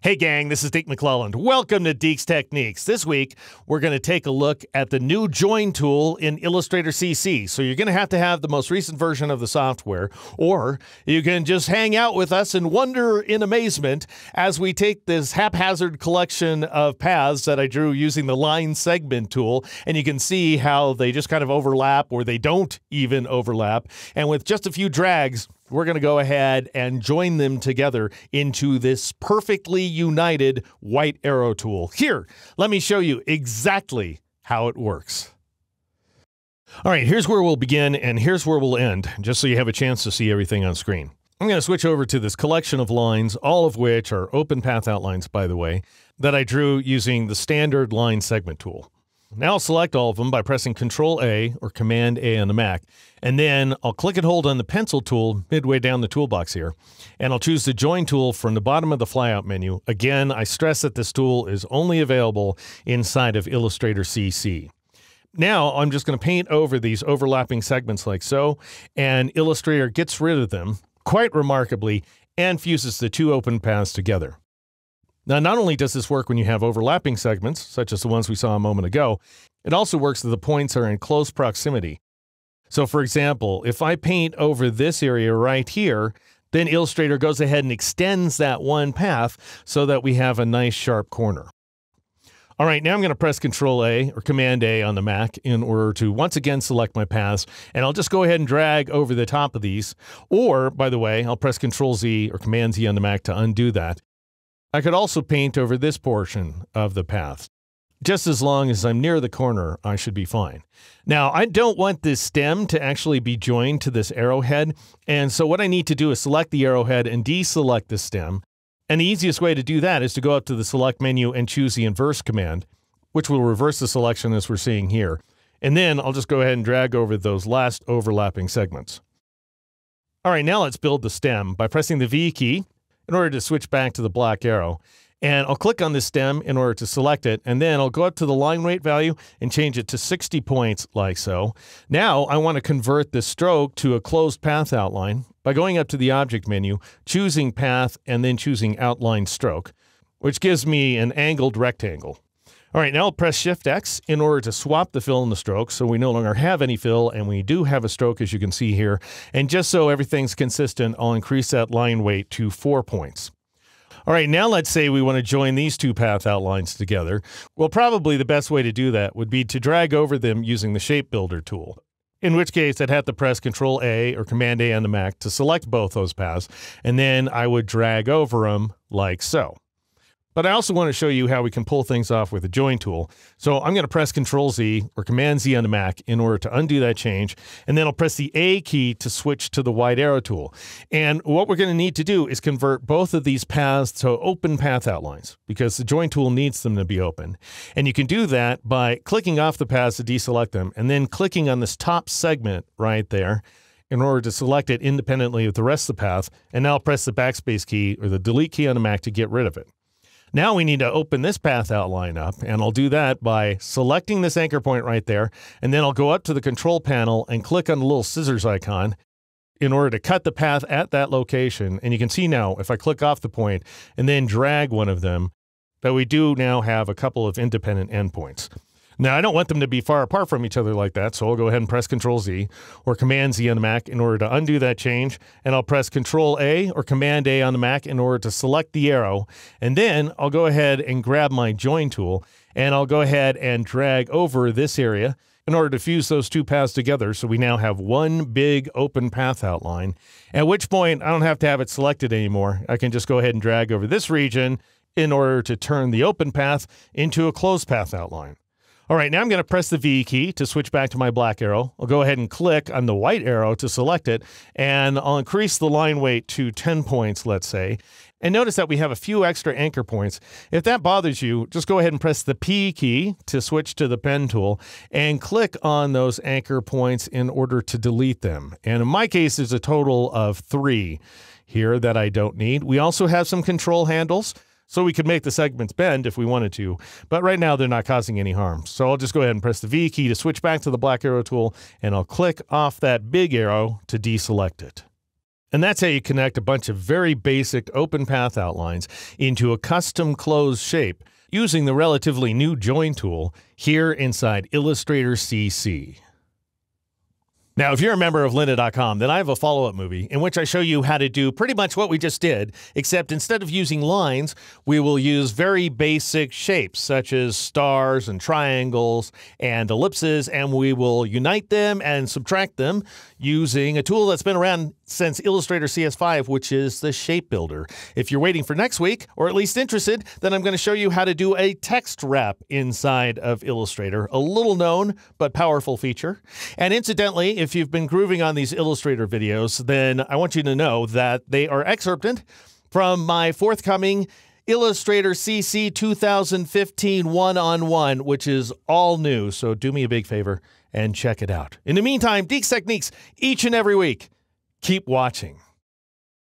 Hey gang, this is Deke McClelland. Welcome to Deke's Techniques. This week, we're going to take a look at the new join tool in Illustrator CC. So you're going to have the most recent version of the software, or you can just hang out with us and wonder in amazement as we take this haphazard collection of paths that I drew using the line segment tool, and you can see how they just kind of overlap or they don't even overlap. And with just a few drags, we're going to go ahead and join them together into this perfectly united white arrow tool. Here, let me show you exactly how it works. All right, here's where we'll begin and here's where we'll end, just so you have a chance to see everything on screen. I'm going to switch over to this collection of lines, all of which are open path outlines, by the way, that I drew using the standard line segment tool. Now I'll select all of them by pressing Ctrl-A or Command-A on the Mac, and then I'll click and hold on the pencil tool midway down the toolbox here, and I'll choose the Join tool from the bottom of the flyout menu. Again, I stress that this tool is only available inside of Illustrator CC. Now I'm just going to paint over these overlapping segments like so, and Illustrator gets rid of them, quite remarkably, and fuses the two open paths together. Now, not only does this work when you have overlapping segments, such as the ones we saw a moment ago, it also works that the points are in close proximity. So, for example, if I paint over this area right here, then Illustrator goes ahead and extends that one path so that we have a nice sharp corner. All right, now I'm going to press Ctrl-A or Command-A on the Mac in order to once again select my paths, and I'll just go ahead and drag over the top of these. Or, by the way, I'll press Ctrl-Z or Command-Z on the Mac to undo that. I could also paint over this portion of the path. Just as long as I'm near the corner, I should be fine. Now, I don't want this stem to actually be joined to this arrowhead, and so what I need to do is select the arrowhead and deselect the stem. And the easiest way to do that is to go up to the Select menu and choose the Inverse command, which will reverse the selection as we're seeing here. And then I'll just go ahead and drag over those last overlapping segments. All right, now let's build the stem by pressing the V key in order to switch back to the black arrow. And I'll click on this stem in order to select it, and then I'll go up to the line weight value and change it to 60 points, like so. Now I want to convert this stroke to a closed path outline by going up to the object menu, choosing path, and then choosing outline stroke, which gives me an angled rectangle. All right, now I'll press Shift-X in order to swap the fill and the stroke, so we no longer have any fill, and we do have a stroke, as you can see here. And just so everything's consistent, I'll increase that line weight to 4 points. All right, now let's say we want to join these two path outlines together. Well, probably the best way to do that would be to drag over them using the Shape Builder tool, in which case I'd have to press Ctrl-A or Command-A on the Mac to select both those paths, and then I would drag over them like so. But I also want to show you how we can pull things off with the join tool. So I'm going to press Ctrl-Z or Command-Z on the Mac in order to undo that change. And then I'll press the A key to switch to the wide arrow tool. And what we're going to need to do is convert both of these paths to open path outlines, because the join tool needs them to be open. And you can do that by clicking off the paths to deselect them and then clicking on this top segment right there in order to select it independently of the rest of the path. And now I'll press the backspace key or the delete key on the Mac to get rid of it. Now we need to open this path outline up, and I'll do that by selecting this anchor point right there, and then I'll go up to the control panel and click on the little scissors icon in order to cut the path at that location. And you can see now, if I click off the point and then drag one of them, that we do now have a couple of independent endpoints. Now, I don't want them to be far apart from each other like that, so I'll go ahead and press Ctrl-Z or Command-Z on the Mac in order to undo that change, and I'll press Ctrl-A or Command-A on the Mac in order to select the arrow, and then I'll go ahead and grab my Join tool, and I'll go ahead and drag over this area in order to fuse those two paths together, so we now have one big open path outline, at which point I don't have to have it selected anymore. I can just go ahead and drag over this region in order to turn the open path into a closed path outline. All right, now I'm going to press the V key to switch back to my black arrow. I'll go ahead and click on the white arrow to select it, and I'll increase the line weight to 10 points, let's say. And notice that we have a few extra anchor points. If that bothers you, just go ahead and press the P key to switch to the pen tool and click on those anchor points in order to delete them. And in my case, there's a total of 3 here that I don't need. We also have some control handles, so we could make the segments bend if we wanted to, but right now they're not causing any harm. So I'll just go ahead and press the V key to switch back to the black arrow tool, and I'll click off that big arrow to deselect it. And that's how you connect a bunch of very basic open path outlines into a custom closed shape using the relatively new join tool here inside Illustrator CC. Now, if you're a member of Lynda.com, then I have a follow-up movie in which I show you how to do pretty much what we just did, except instead of using lines, we will use very basic shapes such as stars and triangles and ellipses, and we will unite them and subtract them using a tool that's been around since Illustrator CS5, which is the Shape Builder. If you're waiting for next week, or at least interested, then I'm going to show you how to do a text wrap inside of Illustrator, a little known but powerful feature. And incidentally, if you've been grooving on these Illustrator videos, then I want you to know that they are excerpted from my forthcoming Illustrator CC 2015 one-on-one, which is all new. So do me a big favor and check it out. In the meantime, Deke's Techniques each and every week. Keep watching.